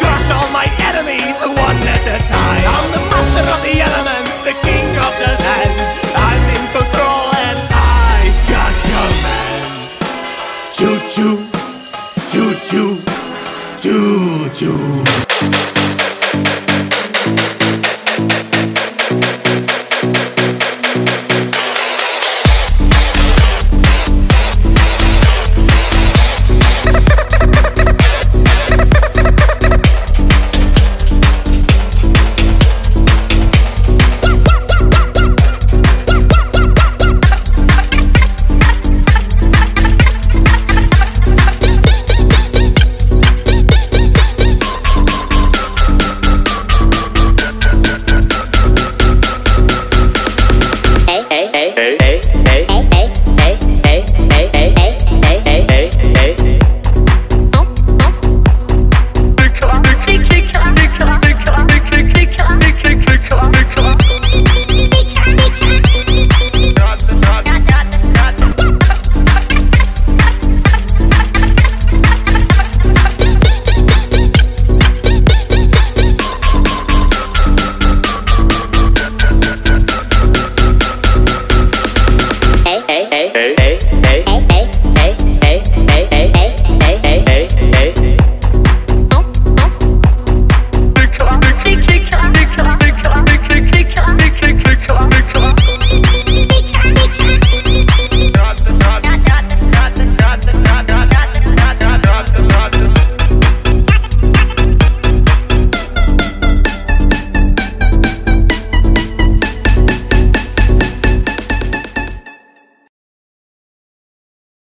Crush all my enemies one at a time.